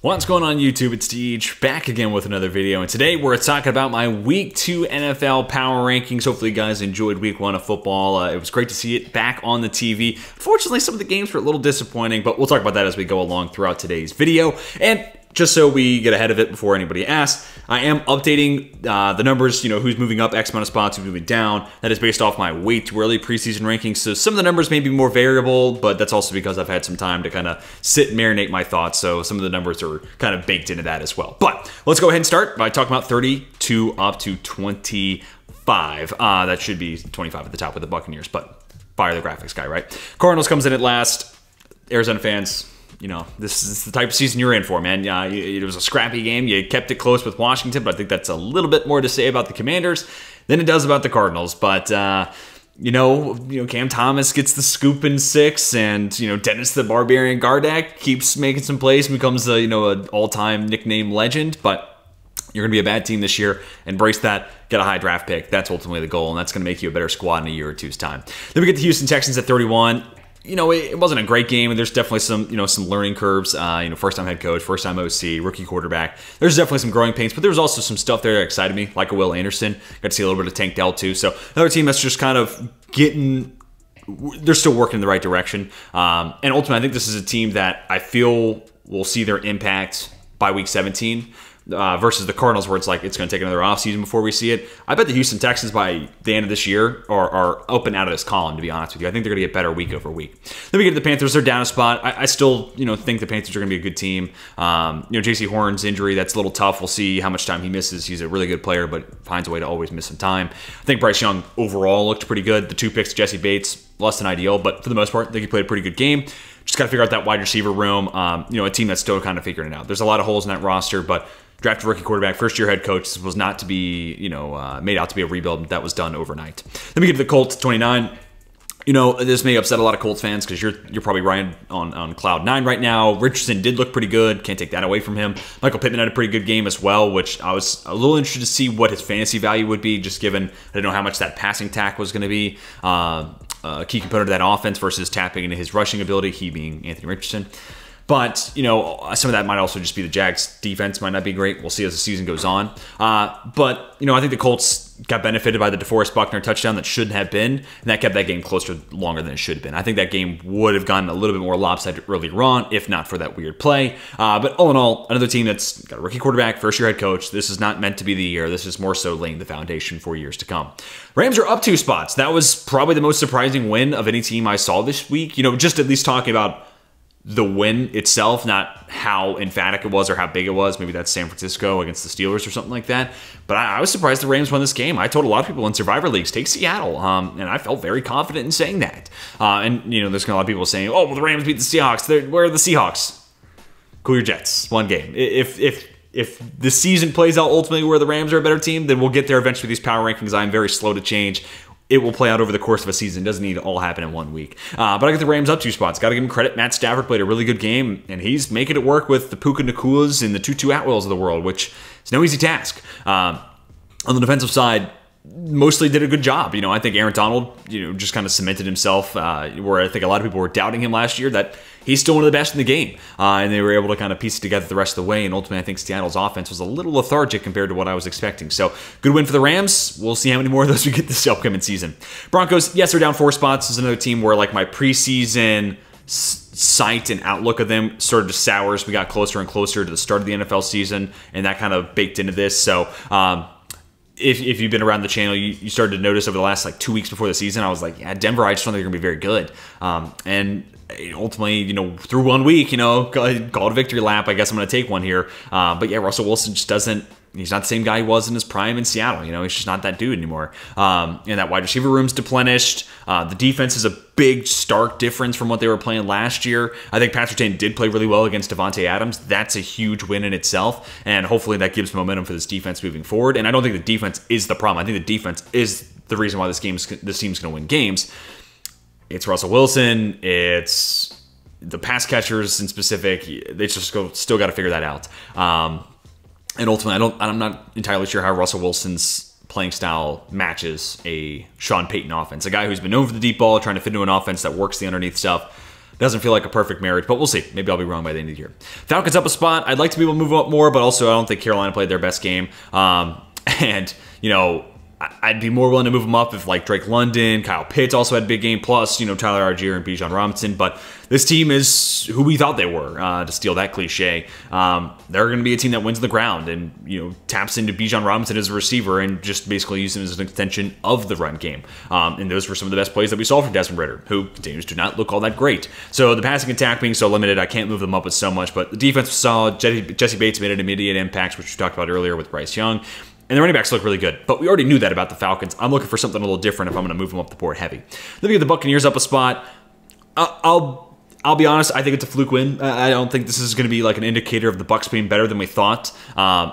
What's going on YouTube? It's Deej, back again with another video, and today we're talking about my Week 2 NFL Power Rankings. Hopefully you guys enjoyed Week 1 of football. It was great to see it back on the TV. Unfortunately, some of the games were a little disappointing, but we'll talk about that as we go along throughout today's video. And just so we get ahead of it before anybody asks, I am updating the numbers, you know, who's moving up X amount of spots, who's moving down. That is based off my way too early preseason rankings. So some of the numbers may be more variable, but that's also because I've had some time to kind of sit and marinate my thoughts. So some of the numbers are kind of baked into that as well. But let's go ahead and start by talking about 32 up to 25. That should be 25 at the top with the Buccaneers, but fire the graphics guy, right? Cardinals comes in at last. Arizona fans, you know, this is the type of season you're in for, man. It was a scrappy game. You kept it close with Washington, but I think that's a little bit more to say about the Commanders than it does about the Cardinals. But, you know, Cam Thomas gets the scoop in 6, and, you know, Dennis the Barbarian Gardeck keeps making some plays and becomes, you know, an all-time nickname legend. But you're going to be a bad team this year. Embrace that. Get a high draft pick. That's ultimately the goal, and that's going to make you a better squad in a year or two's time. Then we get the Houston Texans at 31. You know, it wasn't a great game, and there's definitely some, you know, some learning curves. You know, first-time head coach, first-time OC, rookie quarterback. There's definitely some growing pains, but there was also some stuff there that excited me, like a Will Anderson. Got to see a little bit of Tank Dell, too. So another team that's just kind of getting – they're still working in the right direction. And ultimately, I think this is a team that I feel will see their impact by Week 17 versus the Cardinals, where it's like it's going to take another offseason before we see it. I bet the Houston Texans by the end of this year are up and out of this column, to be honest with you. I think they're going to get better week over week. Then we get to the Panthers. They're down a spot. I still, you know, think the Panthers are going to be a good team. You know, J.C. Horn's injury, that's a little tough. We'll see how much time he misses. He's a really good player, but finds a way to always miss some time. I think Bryce Young overall looked pretty good. The 2 picks, Jesse Bates, less than ideal, but for the most part, I think he played a pretty good game. Just got to figure out that wide receiver room. You know, a team that's still kind of figuring it out. There's a lot of holes in that roster, but drafted rookie quarterback, first-year head coach. This was not to be, you know, made out to be a rebuild that was done overnight. Let me get to the Colts, 29. You know, this may upset a lot of Colts fans because you're probably riding on cloud 9 right now. Richardson did look pretty good. Can't take that away from him. Michael Pittman had a pretty good game as well, which I was a little interested to see what his fantasy value would be, just given I didn't know how much that passing tack was going to be. A key component of that offense versus tapping into his rushing ability, he being Anthony Richardson. But, you know, some of that might also just be the Jags' defense might not be great. We'll see as the season goes on. But, you know, I think the Colts got benefited by the DeForest Buckner touchdown that shouldn't have been, and that kept that game closer longer than it should have been. I think that game would have gotten a little bit more lopsided earlier on, if not for that weird play. But all in all, another team that's got a rookie quarterback, first-year head coach. This is not meant to be the year. This is more so laying the foundation for years to come. Rams are up 2 spots. That was probably the most surprising win of any team I saw this week. You know, just at least talking about the win itself, not how emphatic it was or how big it was. Maybe that's San Francisco against the Steelers or something like that. But I was surprised the Rams won this game. I told a lot of people in Survivor Leagues, take Seattle. And I felt very confident in saying that. And, you know, there's a lot of people saying, oh, well, the Rams beat the Seahawks. Where are the Seahawks? Cool your jets. One game. If the season plays out ultimately where the Rams are a better team, then we'll get there eventually. These power rankings, I'm very slow to change. It will play out over the course of a season. It doesn't need to all happen in one week. But I get the Rams up 2 spots. Got to give him credit. Matt Stafford played a really good game, and he's making it work with the Puka Nacuas and the Tutu Atwells of the world, which is no easy task. On the defensive side, mostly did a good job. You know, I think Aaron Donald, you know, just kind of cemented himself where I think a lot of people were doubting him last year, that he's still one of the best in the game. And they were able to kind of piece it together the rest of the way. And ultimately, I think Seattle's offense was a little lethargic compared to what I was expecting. So good win for the Rams. We'll see how many more of those we get this upcoming season. Broncos, yes, they're down 4 spots. This is another team where, like, my preseason sight and outlook of them started to sour as we got closer and closer to the start of the NFL season. And that kind of baked into this. So, If you've been around the channel, you started to notice over the last, like, 2 weeks before the season, I was like, yeah, Denver, I just don't think they're going to be very good. And ultimately, you know, through one week, you know, called a victory lap. I guess I'm going to take one here. But, yeah, Russell Wilson just doesn't – he's not the same guy he was in his prime in Seattle. You know, he's just not that dude anymore. And that wide receiver room's deplenished. The defense is a big, stark difference from what they were playing last year. I think Pat Surtain did play really well against Devontae Adams. That's a huge win in itself, and hopefully that gives momentum for this defense moving forward. And I don't think the defense is the problem. I think the defense is the reason why this team's going to win games. It's Russell Wilson. It's the pass catchers in specific. They just still got to figure that out. And ultimately, I'm not entirely sure how Russell Wilson's playing style matches a Sean Payton offense. A guy who's been known for the deep ball, trying to fit into an offense that works the underneath stuff. Doesn't feel like a perfect marriage, but we'll see. Maybe I'll be wrong by the end of the year. Falcons up a spot. I'd like to be able to move up more, but also I don't think Carolina played their best game. And, you know, I'd be more willing to move them up if, like, Drake London, Kyle Pitts also had a big game, plus, you know, Tyler Allgeier and Bijan Robinson. But this team is who we thought they were, to steal that cliche. They're going to be a team that wins on the ground and, you know, taps into Bijan Robinson as a receiver and just basically uses him as an extension of the run game. And those were some of the best plays that we saw from Desmond Ritter, who continues to not look all that great. So the passing attack being so limited, I can't move them up with so much. But the defense was solid. Jesse Bates made an immediate impact, which we talked about earlier with Bryce Young. And the running backs look really good, but we already knew that about the Falcons. I'm looking for something a little different if I'm going to move them up the board heavy. Let me get the Buccaneers up a spot. I'll be honest, I think it's a fluke win. I don't think this is going to be like an indicator of the Bucs being better than we thought,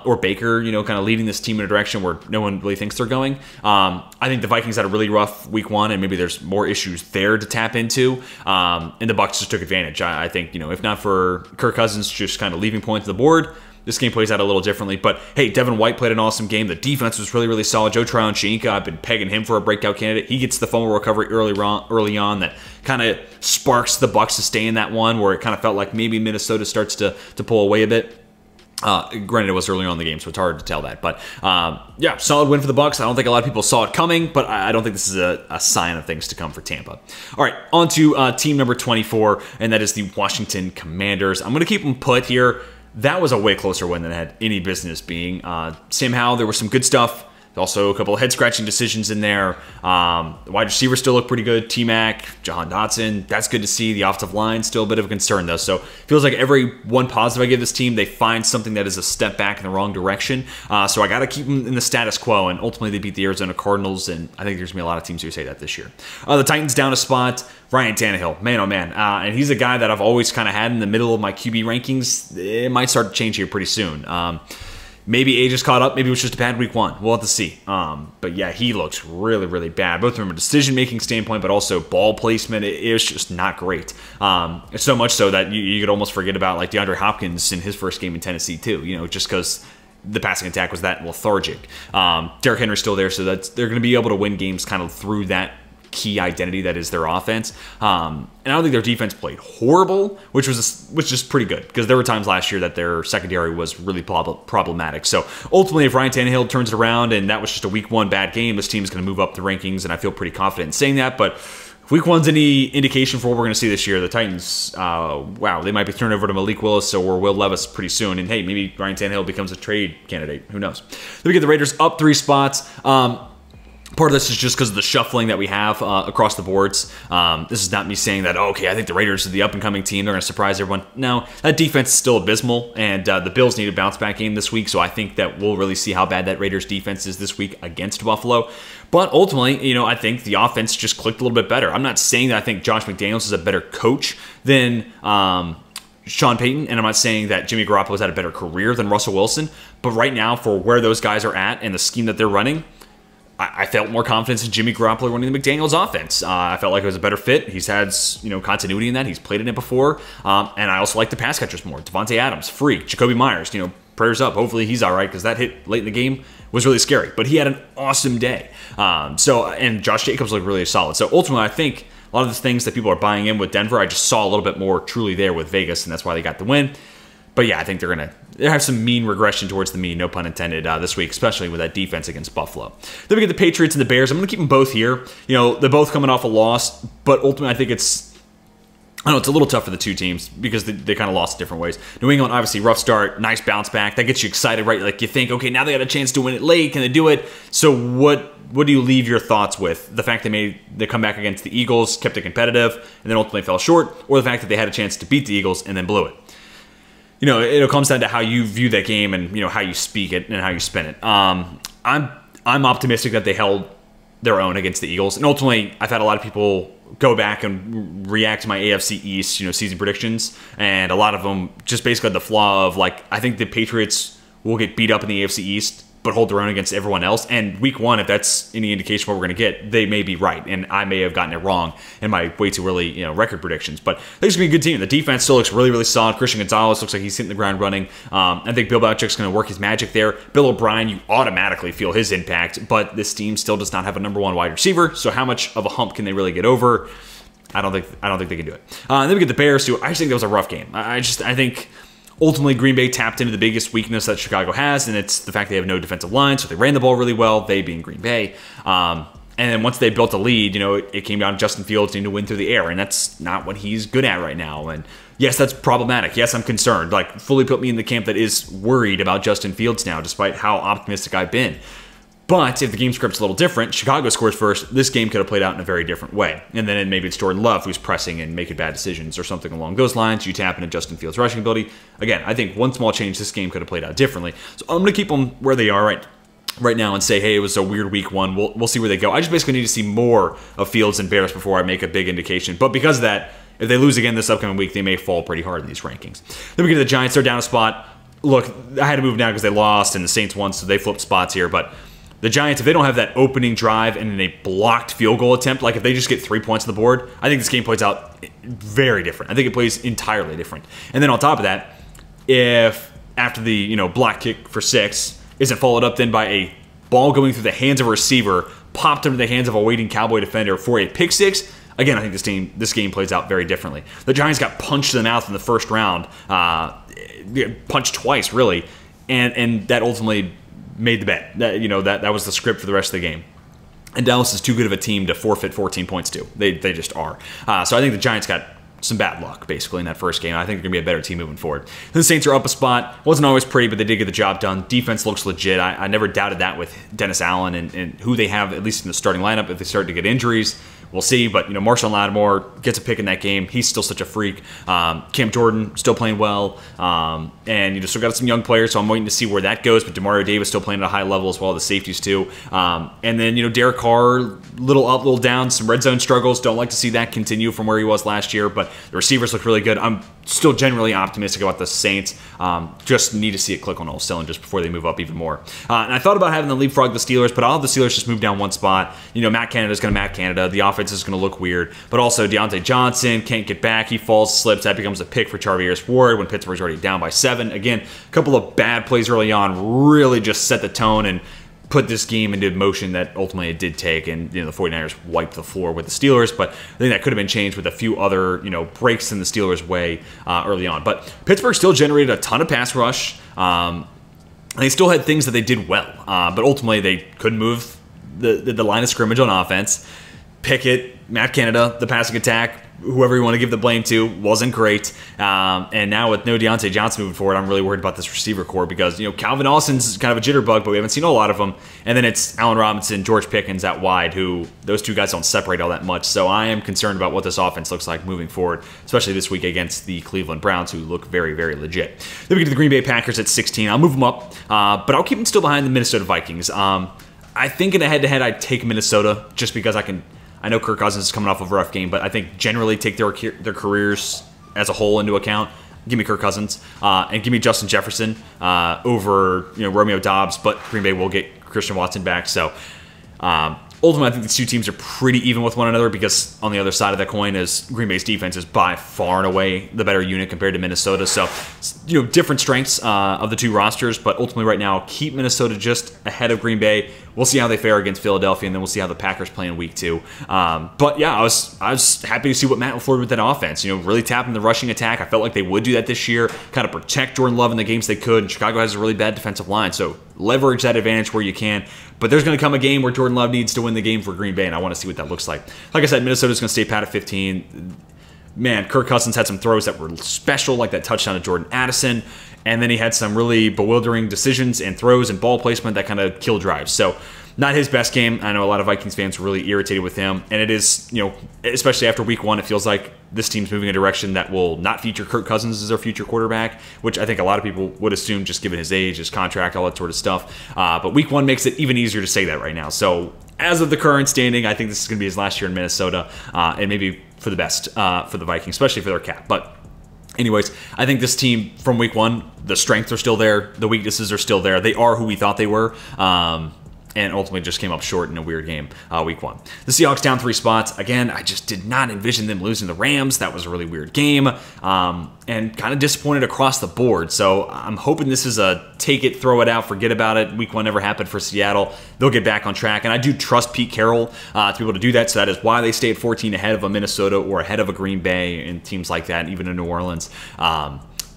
or Baker, you know, kind of leading this team in a direction where no one really thinks they're going. I think the Vikings had a really rough week one, and maybe there's more issues there to tap into. And the Bucs just took advantage. I think, you know, if not for Kirk Cousins just kind of leaving points to the board, this game plays out a little differently. But, hey, Devin White played an awesome game. The defense was really, really solid. Joe Tryon-Shenault, I've been pegging him for a breakout candidate. He gets the fumble recovery early on that kind of sparks the Bucs to stay in that one where it kind of felt like maybe Minnesota starts to pull away a bit. Granted, it was early on in the game, so it's hard to tell that. But, yeah, solid win for the Bucs. I don't think a lot of people saw it coming, but I don't think this is a sign of things to come for Tampa. All right, on to team number 24, and that is the Washington Commanders. I'm going to keep them put here. That was a way closer win than it had any business being. Sam Howell, there was some good stuff. Also, a couple of head-scratching decisions in there. The wide receivers still look pretty good. T-Mac, Jahan Dotson, that's good to see. The offensive line still a bit of a concern, though. So it feels like every one positive I give this team, they find something that is a step back in the wrong direction. So I got to keep them in the status quo, and ultimately they beat the Arizona Cardinals, and I think there's going to be a lot of teams who say that this year. The Titans down a spot. Ryan Tannehill, man, oh, man. And he's a guy that I've always kind of had in the middle of my QB rankings. It might start to change here pretty soon. Maybe Age is caught up. Maybe it was just a bad week one. We'll have to see. But yeah, he looks really, really bad, both from a decision-making standpoint, but also ball placement. It was just not great. It's so much so that you could almost forget about like DeAndre Hopkins in his first game in Tennessee too. You know, just because the passing attack was that lethargic. Derrick Henry's still there, so that's they're going to be able to win games kind of through that key identity that is their offense. And I don't think their defense played horrible, which is pretty good because there were times last year that their secondary was really problematic. So ultimately, if Ryan Tannehill turns it around and that was just a week one bad game, this team is going to move up the rankings, and I feel pretty confident in saying that. But if week one's any indication for what we're going to see this year, the Titans, wow, they might be turned over to Malik Willis or Will Levis pretty soon. And hey, maybe Ryan Tannehill becomes a trade candidate. Who knows? Then we get the Raiders up 3 spots. Part of this is just because of the shuffling that we have across the boards. This is not me saying that, oh, okay, I think the Raiders are the up-and-coming team. They're going to surprise everyone. No, that defense is still abysmal, and the Bills need a bounce-back game this week, so I think that we'll really see how bad that Raiders defense is this week against Buffalo. But ultimately, you know, I think the offense just clicked a little bit better. I'm not saying that I think Josh McDaniels is a better coach than Sean Payton, and I'm not saying that Jimmy Garoppolo's had a better career than Russell Wilson, but right now for where those guys are at and the scheme that they're running, I felt more confidence in Jimmy Garoppolo running the McDaniels offense. I felt like it was a better fit. He's had, you know, continuity in that. He's played in it before. And I also like the pass catchers more. Devontae Adams, free. Jacoby Myers, you know, prayers up. Hopefully he's all right because that hit late in the game was really scary. But he had an awesome day. And Josh Jacobs looked really solid. So ultimately, I think a lot of the things that people are buying in with Denver, I just saw a little bit more truly there with Vegas, and that's why they got the win. But yeah, I think they're going to have some mean regression towards the mean, no pun intended, this week, especially with that defense against Buffalo. Then we get the Patriots and the Bears. I'm going to keep them both here. You know, they're both coming off a loss, but ultimately I think it's a little tough for the two teams because they kind of lost different ways. New England, obviously, rough start, nice bounce back. That gets you excited, right? Like you think, okay, now they got a chance to win it late. Can they do it? So what do you leave your thoughts with? The fact they made the comeback against the Eagles, kept it competitive, and then ultimately fell short, or the fact that they had a chance to beat the Eagles and then blew it? You know, it comes down to how you view that game and, you know, how you speak it and how you spin it. I'm optimistic that they held their own against the Eagles. And ultimately, I've had a lot of people go back and react to my AFC East, you know, season predictions. And a lot of them just basically had the flaw of, like, I think the Patriots will get beat up in the AFC East but hold their own against everyone else. And week one, if that's any indication what we're going to get, they may be right, and I may have gotten it wrong in my way too early record predictions. But they're just going to be a good team. The defense still looks really, really solid. Christian Gonzalez looks like he's hitting the ground running. I think Bill Belichick's going to work his magic there. Bill O'Brien, you automatically feel his impact, but this team still does not have a #1 wide receiver. So how much of a hump can they really get over? I don't think they can do it. And then we get the Bears, who I just think that was a rough game. I think ultimately Green Bay tapped into the biggest weakness that Chicago has, and it's the fact they have no defensive line. So they ran the ball really well, they being Green Bay. And then once they built a lead, it came down to Justin Fields needing to win through the air, and that's not what he's good at right now. And yes, that's problematic. Yes, I'm concerned. Like, fully put me in the camp that is worried about Justin Fields now, despite how optimistic I've been. But if the game script's a little different, Chicago scores first, this game could have played out in a very different way. And then maybe it's Jordan Love who's pressing and making bad decisions or something along those lines. You tap into Justin Fields' rushing ability. Again, I think one small change, this game could have played out differently. So I'm going to keep them where they are right now and say, hey, it was a weird week one. We'll see where they go. I just basically need to see more of Fields and Bears before I make a big indication. But because of that, if they lose again this upcoming week, they may fall pretty hard in these rankings. Then we get to the Giants. They're down a spot. Look, I had to move now because they lost and the Saints won, so they flipped spots here. But the Giants, if they don't have that opening drive and a blocked field goal attempt, like if they just get 3 points on the board, I think this game plays out very different. I think it plays entirely different. And then on top of that, if after the block kick for 6 isn't followed up then by a ball going through the hands of a receiver, popped into the hands of a waiting Cowboy defender for a pick 6, again, I think this game plays out very differently. The Giants got punched in the mouth in the first round, punched twice really, and that ultimately made the bet. That was the script for the rest of the game. And Dallas is too good of a team to forfeit 14 points to. They just are. So I think the Giants got some bad luck, basically, in that first game. I think they're going to be a better team moving forward. The Saints are up a spot. Wasn't always pretty, but they did get the job done. Defense looks legit. I never doubted that with Dennis Allen and who they have, at least in the starting lineup. If they start to get injuries, we'll see. But, Marshawn Lattimore gets a pick in that game. He's still such a freak. Cam Jordan still playing well. And, still got some young players, so I'm waiting to see where that goes. But Demario Davis still playing at a high level as well. The safeties, too. And then, Derek Carr, little up, little down. Some red zone struggles. Don't like to see that continue from where he was last year. But the receivers look really good. I'm still generally optimistic about the Saints. Just need to see it click on all cylinders before they move up even more. And I thought about having them leapfrog the Steelers, but I'll have the Steelers just move down one spot. Matt Canada's going to Matt Canada. The offense is going to look weird. But also Deontay Johnson can't get back. He falls, slips. That becomes a pick for Charvarius Ward when Pittsburgh's already down by 7. Again, a couple of bad plays early on really just set the tone and put this game into motion that ultimately it did take, and the 49ers wiped the floor with the Steelers, but I think that could have been changed with a few other breaks in the Steelers' way early on. But Pittsburgh still generated a ton of pass rush. They still had things that they did well, but ultimately they couldn't move the line of scrimmage on offense. Pickett, Matt Canada, the passing attack, whoever you want to give the blame to, wasn't great. And now with no Deontay Johnson moving forward, I'm really worried about this receiver core because, Calvin Austin's kind of a jitterbug, but we haven't seen a lot of them. And then it's Allen Robinson, George Pickens out wide, who those two guys don't separate all that much. So I am concerned about what this offense looks like moving forward, especially this week against the Cleveland Browns, who look very, very legit. Then we get to the Green Bay Packers at 16. I'll move them up, but I'll keep them still behind the Minnesota Vikings. I think in a head-to-head, I'd take Minnesota just because I know Kirk Cousins is coming off of a rough game, but I think generally take their careers as a whole into account. Give me Kirk Cousins and give me Justin Jefferson over Romeo Doubs, but Green Bay will get Christian Watson back. So ultimately, I think these two teams are pretty even with one another because on the other side of that coin is Green Bay's defense is by far and away the better unit compared to Minnesota. So different strengths of the two rosters, but ultimately right now keep Minnesota just ahead of Green Bay. We'll see how they fare against Philadelphia, and then we'll see how the Packers play in week 2. But yeah, I was happy to see what Matt LaFleur did with that offense. Really tapping the rushing attack. I felt like they would do that this year, kind of protect Jordan Love in the games they could. And Chicago has a really bad defensive line, so leverage that advantage where you can. But there's going to come a game where Jordan Love needs to win the game for Green Bay, and I want to see what that looks like. Like I said, Minnesota's going to stay pat at 15. Man, Kirk Cousins had some throws that were special, like that touchdown to Jordan Addison. And then he had some really bewildering decisions and throws and ball placement that kind of kill drives. So not his best game. I know a lot of Vikings fans were really irritated with him. And it is, especially after week 1, it feels like this team's moving in a direction that will not feature Kirk Cousins as their future quarterback, which I think a lot of people would assume just given his age, his contract, all that sort of stuff. But week 1 makes it even easier to say that right now. So as of the current standing, I think this is going to be his last year in Minnesota, and maybe for the best for the Vikings, especially for their cap. But Anyways, I think this team from week one, the strengths are still there. The weaknesses are still there. They are who we thought they were. And ultimately just came up short in a weird game week one. The Seahawks down 3 spots. Again, I just did not envision them losing the Rams. That was a really weird game and kind of disappointed across the board. So I'm hoping this is a take it, throw it out, forget about it. Week one never happened for Seattle. They'll get back on track. And I do trust Pete Carroll to be able to do that. So that is why they stay at 14 ahead of a Minnesota or ahead of a Green Bay and teams like that, even in New Orleans.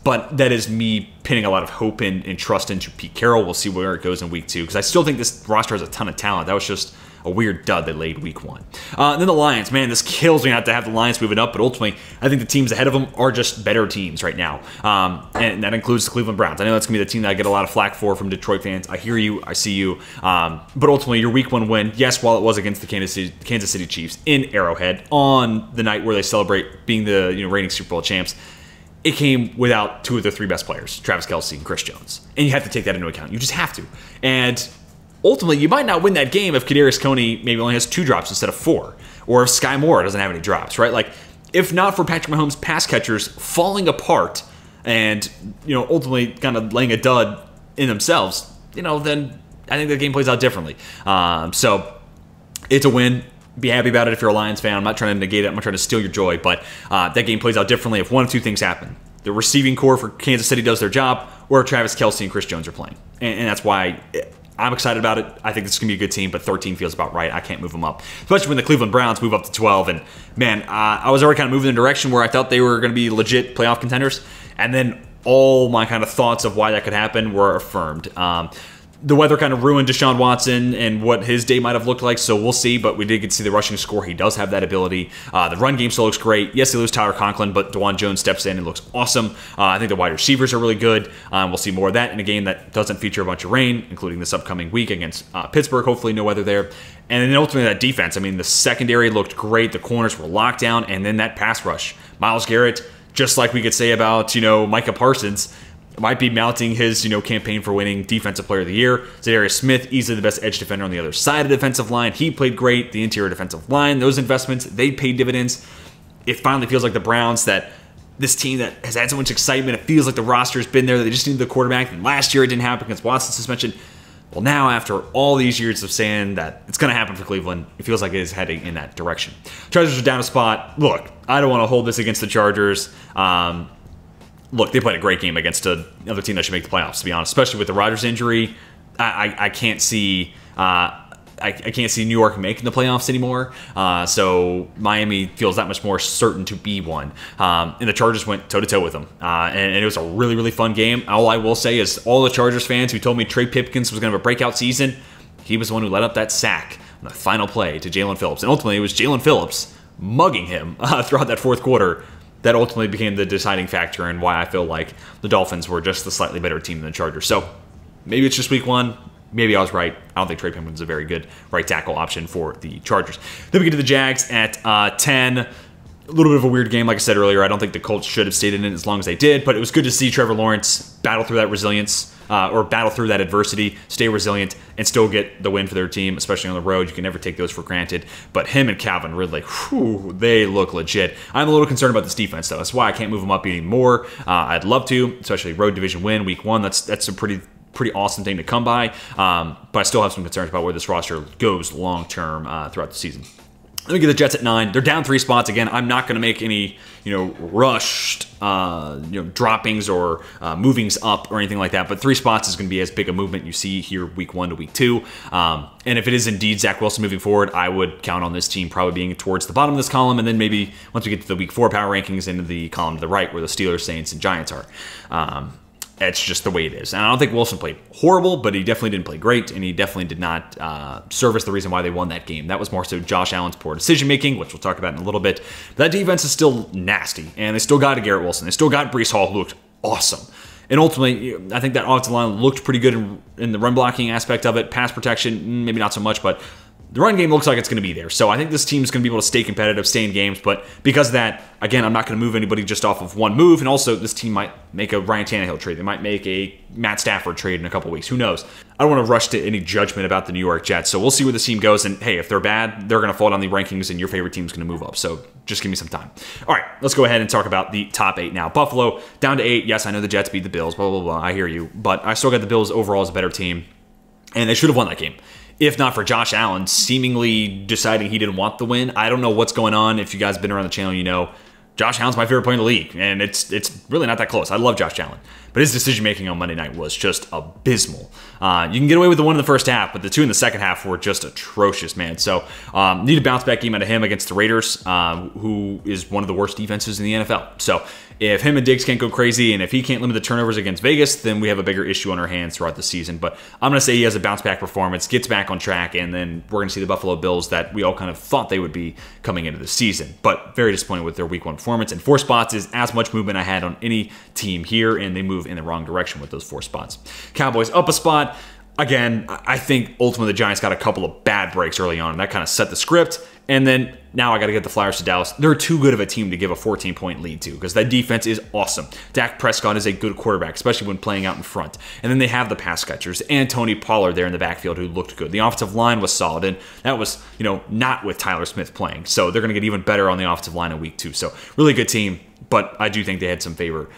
But that is me pinning a lot of hope and trust into Pete Carroll. We'll see where it goes in week two, because I still think this roster has a ton of talent. That was just a weird dud they laid week one. And then the Lions, man, this kills me not to have the Lions moving up, but ultimately, I think the teams ahead of them are just better teams right now. And that includes the Cleveland Browns. I know that's going to be the team that I get a lot of flack for from Detroit fans. I hear you, I see you. But ultimately, your week one win, yes, while it was against the Kansas City Chiefs in Arrowhead on the night where they celebrate being the reigning Super Bowl champs, it came without 2 of their 3 best players, Travis Kelce and Chris Jones. And you have to take that into account. You just have to. And ultimately, you might not win that game if Kadarius Toney maybe only has 2 drops instead of 4, or if Sky Moore doesn't have any drops, right? Like, if not for Patrick Mahomes' pass catchers falling apart and, ultimately kind of laying a dud in themselves, then I think the game plays out differently. So it's a win. Be happy about it if you're a Lions fan. I'm not trying to negate it. I'm not trying to steal your joy, but that game plays out differently if one of 2 things happen. The receiving core for Kansas City does their job, or Travis Kelce and Chris Jones are playing. And that's why I'm excited about it. I think this is going to be a good team, but 13 feels about right. I can't move them up, especially when the Cleveland Browns move up to 12. And, man, I was already kind of moving in the direction where I thought they were going to be legit playoff contenders, and then all my kind of thoughts of why that could happen were affirmed. The weather kind of ruined Deshaun Watson and what his day might have looked like, so we'll see. But we did get to see the rushing score. He does have that ability. The run game still looks great. Yes, they lose Tyler Conklin, but DeJuan Jones steps in and looks awesome. I think the wide receivers are really good. We'll see more of that in a game that doesn't feature a bunch of rain, including this upcoming week against Pittsburgh. Hopefully no weather there. And then ultimately that defense. I mean, the secondary looked great. The corners were locked down. And then that pass rush. Myles Garrett, just like we could say about, Micah Parsons, might be mounting his, campaign for winning Defensive Player of the Year. Zadarius Smith, easily the best edge defender on the other side of the defensive line. He played great. The interior defensive line, those investments, they paid dividends. It finally feels like the Browns, that this team that has had so much excitement, it feels like the roster's been there. They just need the quarterback. And last year it didn't happen because Watson's suspension. Well, now after all these years of saying that it's going to happen for Cleveland, it feels like it is heading in that direction. Chargers are down a spot. Look, I don't want to hold this against the Chargers. Look, they played a great game against another team that should make the playoffs, to be honest. Especially with the Rodgers injury, I can't see I can't see New York making the playoffs anymore. So Miami feels that much more certain to be one. And the Chargers went toe-to-toe with them. And it was a really, really fun game. All I will say is all the Chargers fans who told me Trey Pipkins was going to have a breakout season, he was the one who let up that sack on the final play to Jalen Phillips. And ultimately, it was Jalen Phillips mugging him throughout that fourth quarter that ultimately became the deciding factor and why I feel like the Dolphins were just the slightly better team than the Chargers. So maybe it's just week one. Maybe I was right. I don't think Trey Pipkins is a very good right tackle option for the Chargers. Then we get to the Jags at 10. A little bit of a weird game, like I said earlier. I don't think the Colts should have stayed in it as long as they did, but it was good to see Trevor Lawrence battle through that resilience, or battle through that adversity, stay resilient, and still get the win for their team, especially on the road. You can never take those for granted. But him and Calvin Ridley, whew, they look legit. I'm a little concerned about this defense, though. That's why I can't move them up anymore. I'd love to, especially road division win, week one. That's a pretty awesome thing to come by. But I still have some concerns about where this roster goes long-term throughout the season. Let me get the Jets at 9. They're down 3 spots again. I'm not going to make any, rushed, droppings or movings up or anything like that. But 3 spots is going to be as big a movement you see here week 1 to week 2. And if it is indeed Zach Wilson moving forward, I would count on this team probably being towards the bottom of this column. And then maybe once we get to the week 4 power rankings into the column to the right where the Steelers, Saints, and Giants are. It's just the way it is. And I don't think Wilson played horrible, but he definitely didn't play great, and he definitely did not service the reason why they won that game. That was more so Josh Allen's poor decision-making, which we'll talk about in a little bit. But that defense is still nasty, and they still got Garrett Wilson. They still got Breece Hall, who looked awesome. And ultimately, I think that offensive line looked pretty good in the run-blocking aspect of it. Pass protection, maybe not so much, but the run game looks like it's going to be there. So I think this team's going to be able to stay competitive, stay in games. But because of that, again, I'm not going to move anybody just off of one move. And also, this team might make a Ryan Tannehill trade. They might make a Matt Stafford trade in a couple weeks. Who knows? I don't want to rush to any judgment about the New York Jets. So we'll see where this team goes. And hey, if they're bad, they're going to fall down the rankings and your favorite team's going to move up. So just give me some time. All right, let's go ahead and talk about the top 8 now. Buffalo down to 8. Yes, I know the Jets beat the Bills, blah, blah, blah. I hear you. But I still got the Bills overall as a better team. And they should have won that game. If not for Josh Allen seemingly deciding he didn't want the win. I don't know what's going on. If you guys have been around the channel, you know Josh Allen's my favorite player in the league, and it's really not that close. I love Josh Allen, but his decision-making on Monday night was just abysmal. You can get away with the one in the first half, but the two in the second half were just atrocious, man. So need a bounce-back game out of him against the Raiders, who is one of the worst defenses in the NFL. So if him and Diggs can't go crazy, and if he can't limit the turnovers against Vegas, then we have a bigger issue on our hands throughout the season. But I'm going to say he has a bounce-back performance, gets back on track, and then we're going to see the Buffalo Bills that we all kind of thought they would be coming into the season. But very disappointed with their Week 1 performance. And 4 spots is as much movement I had on any team here, and they move in the wrong direction with those 4 spots. Cowboys up a spot. Again, I think ultimately the Giants got a couple of bad breaks early on. That kind of set the script. And then now I got to get the Flyers to Dallas. They're too good of a team to give a 14-point lead to because that defense is awesome. Dak Prescott is a good quarterback, especially when playing out in front. And then they have the pass catchers and Tony Pollard there in the backfield who looked good. The offensive line was solid, and that was, you know, not with Tyler Smith playing. So they're going to get even better on the offensive line in Week 2. So really good team. But I do think they had some favor,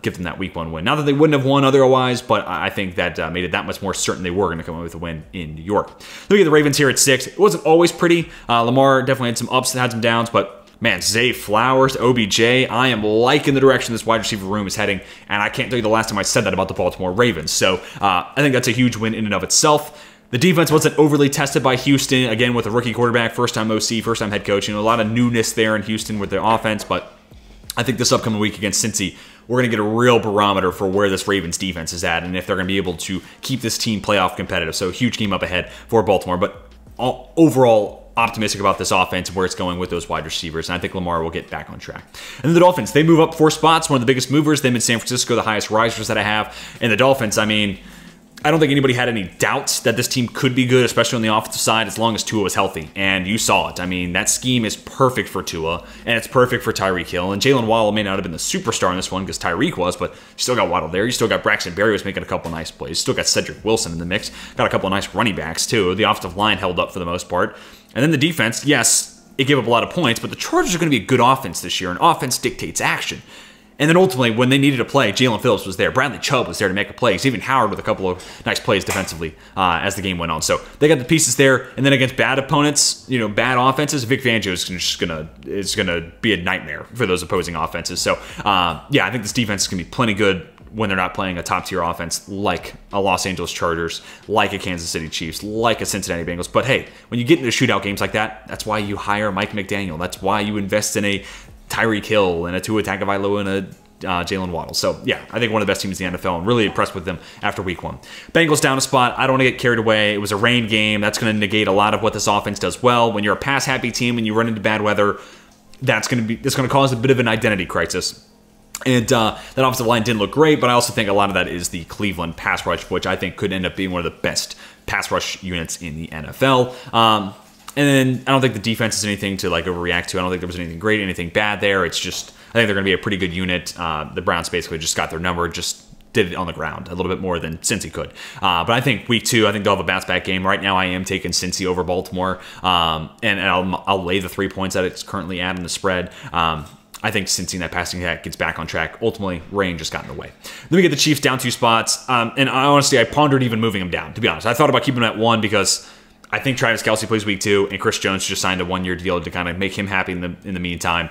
give them that Week 1 win. Not that they wouldn't have won otherwise, but I think that made it that much more certain they were going to come up with a win in New York. Look at the Ravens here at 6. It wasn't always pretty. Lamar definitely had some ups and had some downs, but man, Zay Flowers, OBJ, I am liking the direction this wide receiver room is heading, and I can't tell you the last time I said that about the Baltimore Ravens. So I think that's a huge win in and of itself. The defense wasn't overly tested by Houston, again, with a rookie quarterback, first-time OC, first-time head coach. You know, a lot of newness there in Houston with their offense, but I think this upcoming week against Cincy, we're going to get a real barometer for where this Ravens defense is at and if they're going to be able to keep this team playoff competitive. So a huge game up ahead for Baltimore, but overall optimistic about this offense and where it's going with those wide receivers. And I think Lamar will get back on track. And the Dolphins, they move up 4 spots, one of the biggest movers. Them in San Francisco, the highest risers that I have. And the Dolphins, I mean, I don't think anybody had any doubts that this team could be good, especially on the offensive side, as long as Tua was healthy. And you saw it. I mean, that scheme is perfect for Tua, and it's perfect for Tyreek Hill. And Jalen Waddle may not have been the superstar in this one because Tyreek was, but you still got Waddle there. You still got Braxton Berry was making a couple nice plays. You still got Cedric Wilson in the mix. Got a couple nice running backs, too. The offensive line held up for the most part. And then the defense, yes, it gave up a lot of points, but the Chargers are going to be a good offense this year, and offense dictates action. And then ultimately, when they needed a play, Jalen Phillips was there. Bradley Chubb was there to make a play. Even Howard with a couple of nice plays defensively as the game went on. So they got the pieces there. And then against bad opponents, you know, bad offenses, Vic Fangio is just gonna be a nightmare for those opposing offenses. So yeah, I think this defense is gonna be plenty good when they're not playing a top-tier offense like a Los Angeles Chargers, like a Kansas City Chiefs, like a Cincinnati Bengals. But hey, when you get into shootout games like that, that's why you hire Mike McDaniel. That's why you invest in a Tyreek Hill and a Tua Tagovailoa and a Jalen Waddle. So yeah, I think one of the best teams in the NFL, and really impressed with them after Week 1. Bengals down a spot. I don't want to get carried away. It was a rain game. That's going to negate a lot of what this offense does well. When you're a pass-happy team and you run into bad weather, that's going to cause a bit of an identity crisis. And that offensive line didn't look great, but I also think a lot of that is the Cleveland pass rush, which I think could end up being one of the best pass rush units in the NFL. And then I don't think the defense is anything to like overreact to. I don't think there was anything great, anything bad there. It's just, I think they're going to be a pretty good unit. The Browns basically just got their number, just did it on the ground a little bit more than Cincy could. But I think Week 2, I think they'll have a bounce-back game. Right now I am taking Cincy over Baltimore, and I'll lay the 3 points that it's currently at in the spread. I think Cincy in that passing attack gets back on track. Ultimately, rain just got in the way. Then we get the Chiefs down 2 spots, and I honestly pondered even moving them down, to be honest. I thought about keeping them at 1 because I think Travis Kelce plays Week 2, and Chris Jones just signed a 1-year deal to kind of make him happy in the meantime.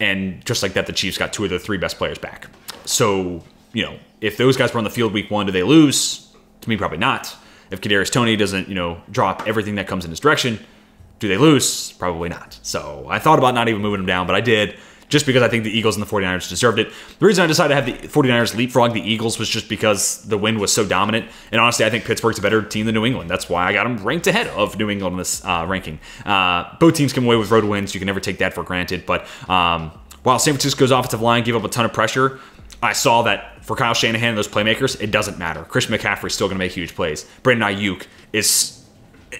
And just like that, the Chiefs got 2 of their 3 best players back. So, you know, if those guys were on the field Week 1, do they lose? To me, probably not. If Kadarius Toney doesn't, you know, drop everything that comes in his direction, do they lose? Probably not. So I thought about not even moving them down, but I did, just because I think the Eagles and the 49ers deserved it. The reason I decided to have the 49ers leapfrog the Eagles was just because the win was so dominant. And honestly, I think Pittsburgh's a better team than New England. That's why I got them ranked ahead of New England in this ranking. Both teams come away with road wins. You can never take that for granted. But while San Francisco's offensive line gave up a ton of pressure, I saw that for Kyle Shanahan and those playmakers, it doesn't matter. Christian McCaffrey's still going to make huge plays. Brandon Ayuk is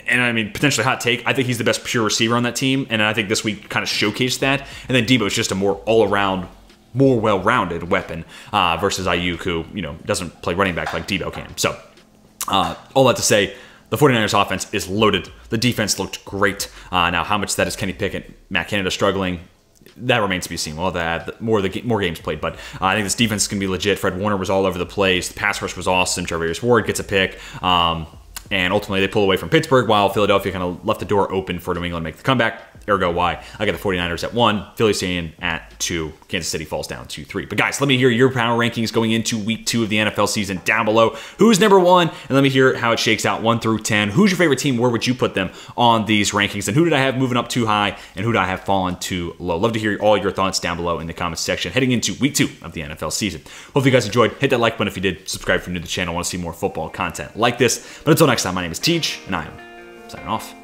and I mean, potentially hot take, I think he's the best pure receiver on that team, and I think this week kind of showcased that. And then Deebo is just a more all-around, more well-rounded weapon versus Ayuk, who, you know, doesn't play running back like Deebo can. So all that to say, the 49ers offense is loaded. The defense looked great. Now, how much of that is Kenny Pickett, Matt Canada struggling? That remains to be seen. Well, more games played, but I think this defense is going to be legit. Fred Warner was all over the place. The pass rush was awesome. Charvarius Ward gets a pick. And ultimately, they pull away from Pittsburgh while Philadelphia kind of left the door open for New England to make the comeback. Ergo, why? I got the 49ers at 1, Philly staying at 2, Kansas City falls down to 3. But guys, let me hear your power rankings going into week 2 of the NFL season down below. Who's number 1? And let me hear how it shakes out 1 through 10. Who's your favorite team? Where would you put them on these rankings? And who did I have moving up too high? And who did I have fallen too low? Love to hear all your thoughts down below in the comments section heading into week 2 of the NFL season. Hope you guys enjoyed. Hit that like button if you did. Subscribe if you're new to the channel. Want to see more football content like this. But until next time, my name is Deej, and I am signing off.